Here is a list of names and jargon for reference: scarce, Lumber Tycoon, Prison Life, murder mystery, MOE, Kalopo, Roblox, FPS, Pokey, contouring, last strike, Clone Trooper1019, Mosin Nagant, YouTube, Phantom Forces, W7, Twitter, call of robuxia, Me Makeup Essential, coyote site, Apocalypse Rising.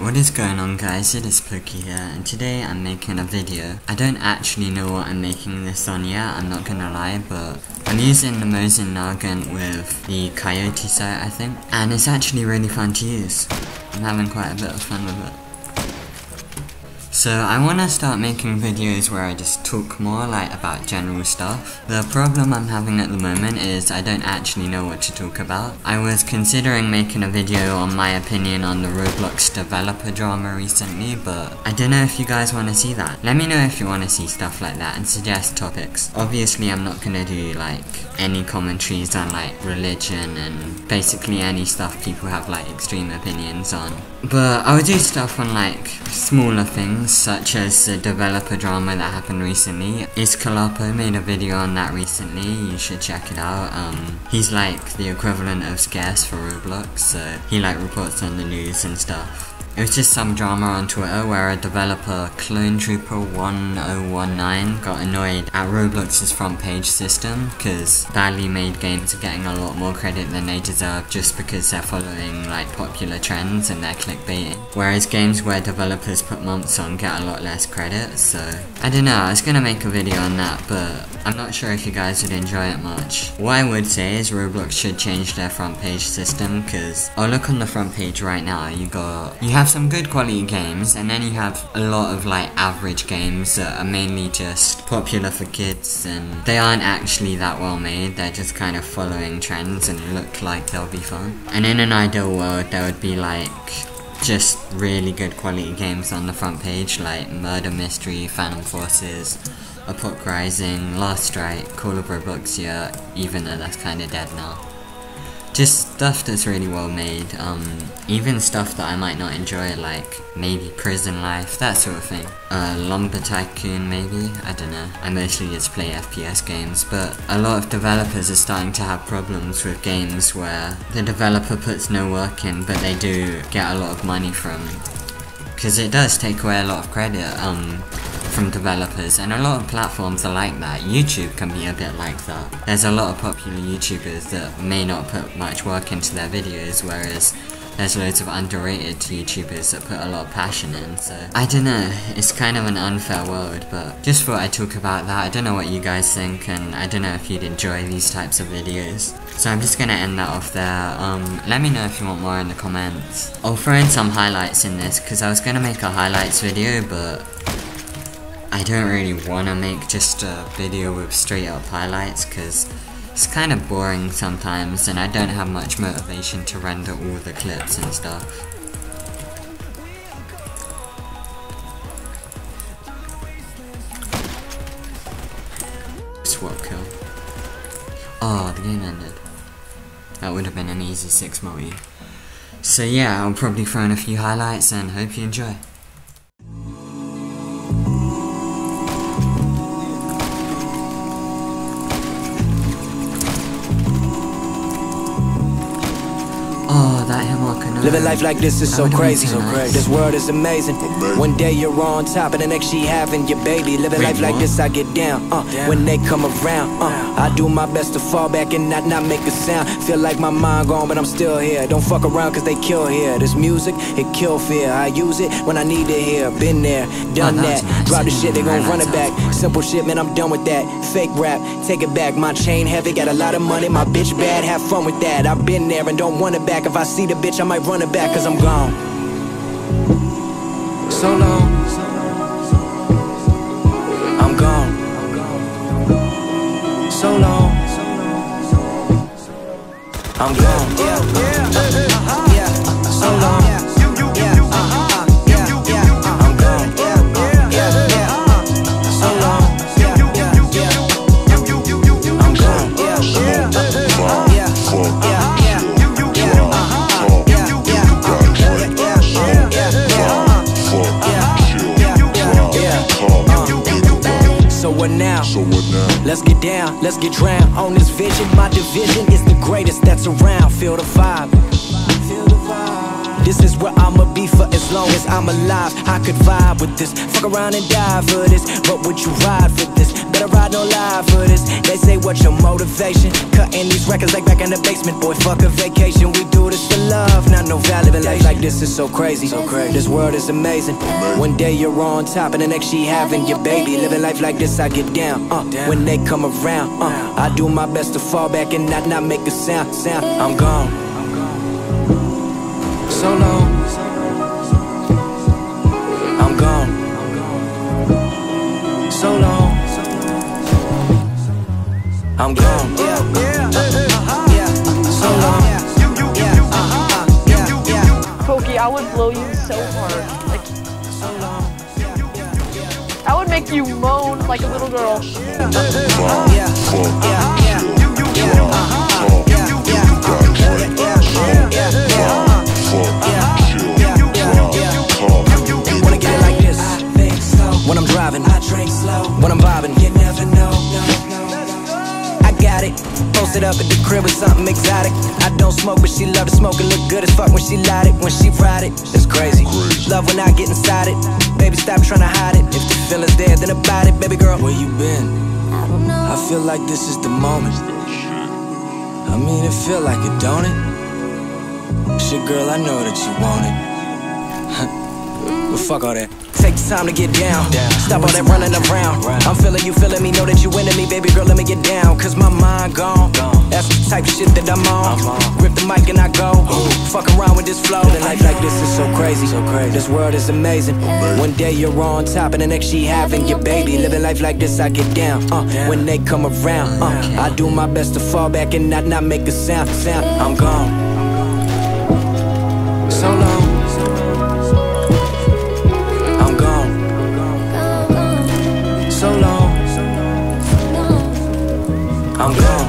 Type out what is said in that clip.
Alright, what is going on guys, it is Pokey here, and today I'm making a video. I don't actually know what I'm making this on yet, I'm not gonna lie, but I'm using the Mosin Nagant with the Coyote Site, I think, and it's actually really fun to use. I'm having quite a bit of fun with it. So I wanna start making videos where I just talk more, like, about general stuff. The problem I'm having at the moment is I don't actually know what to talk about. I was considering making a video on my opinion on the Roblox developer drama recently, but I don't know if you guys wanna see that. Let me know if you wanna see stuff like that and suggest topics. Obviously I'm not gonna do, like, any commentaries on, like, religion and basically any stuff people have, like, extreme opinions on. But I'll do stuff on, like, smaller things, such as the developer drama that happened recently. Kalopo made a video on that recently, you should check it out. He's like the equivalent of Scarce for Roblox, so he like reports on the news and stuff. It was just some drama on Twitter where a developer, Clone Trooper1019, got annoyed at Roblox's front page system because badly made games are getting a lot more credit than they deserve just because they're following like popular trends and they're clickbaiting. Whereas games where developers put months on get a lot less credit, so I don't know, I was gonna make a video on that, but I'm not sure if you guys would enjoy it much. What I would say is Roblox should change their front page system because I'll look on the front page right now, you have some good quality games, and then you have a lot of like average games that are mainly just popular for kids and they aren't actually that well made, they're just kind of following trends and look like they'll be fun. And in an ideal world there would be like just really good quality games on the front page like Murder Mystery, Phantom Forces, Apocalypse Rising, Last Strike, Call of Robuxia, even though that's kinda dead now. Just stuff that's really well made, even stuff that I might not enjoy, like maybe Prison Life, that sort of thing. Lumber Tycoon maybe, I don't know. I mostly just play FPS games, but a lot of developers are starting to have problems with games where the developer puts no work in, but they do get a lot of money from it. Because it does take away a lot of credit, from developers, and a lot of platforms are like that. YouTube can be a bit like that. There's a lot of popular YouTubers that may not put much work into their videos, whereas there's loads of underrated YouTubers that put a lot of passion in, so I don't know, it's kind of an unfair world, but just thought I'd talk about that. I don't know what you guys think, and I don't know if you'd enjoy these types of videos. So I'm just gonna end that off there. Let me know if you want more in the comments. I'll throw in some highlights in this, because I was gonna make a highlights video, but I don't really want to make just a video with straight up highlights because it's kind of boring sometimes and I don't have much motivation to render all the clips and stuff. Swap kill. Oh, the game ended. That would have been an easy 6 MOE. So yeah, I'll probably throw in a few highlights and hope you enjoy. Living life like this is so crazy, so crazy. This world is amazing. One day you're on top and the next she having your baby. Living life like this, I get down. When they come around, I do my best to fall back and not make a sound. Feel like my mind gone, but I'm still here. Don't fuck around cause they kill here. This music, it kill fear. I use it when I need it here. Been there, done that. Drop the shit, they gon' run it back. Simple shit, man, I'm done with that. Fake rap, take it back. My chain heavy, got a lot of money. My bitch bad, have fun with that. I've been there and don't want it back. If I see the bitch, I might run it back, cause I'm gone. So long, I'm gone. So long, I'm gone. Yeah, so long. So what now? Let's get down, let's get drowned on this vision. My division is the greatest that's around. Feel the vibe. This is where I'ma be. be for as long as I'm alive. I could vibe with this, fuck around and die for this. But would you ride for this? Better ride no lie for this. They say what's your motivation? Cutting these records like back in the basement. Boy, fuck a vacation, we do this for love, not no validation. Life like this is so crazy, so crazy. This world is amazing. One day you're on top and the next she having your baby. Living life like this, I get down, when they come around, I do my best to fall back and not make a sound, I'm gone. So long. I'm gone. So long. I'm gone. So long. Pokey, I would blow you so hard. Like, so long. I would make you moan like a little girl. Wanna get it like this. I think so. When I'm driving, I drink slow. When I'm bobbing, you never know. I got it. Posted up at the crib with something exotic. I don't smoke, but she love to smoke and look good as fuck when she light it, when she ride it. It's crazy. Love when I get inside it. Baby, stop trying to hide it. If the feeling's there, then about it, baby girl. Where you been? I feel like this is the moment. I mean, it feel like it, don't it? Shit, girl, I know that you want it. Well, fuck all that. Take time to get down. Stop all that running around. I'm feeling you, feeling me. Know that you into me, baby girl. Let me get down, cause my mind gone. That's the type of shit that I'm on. Rip the mic and I go. Fuck around with this flow. And life like this is so crazy. This world is amazing. One day you're on top and the next she having your baby. Living life like this, I get down. When they come around, I do my best to fall back and not make a sound. I'm gone. So long. I'm gone.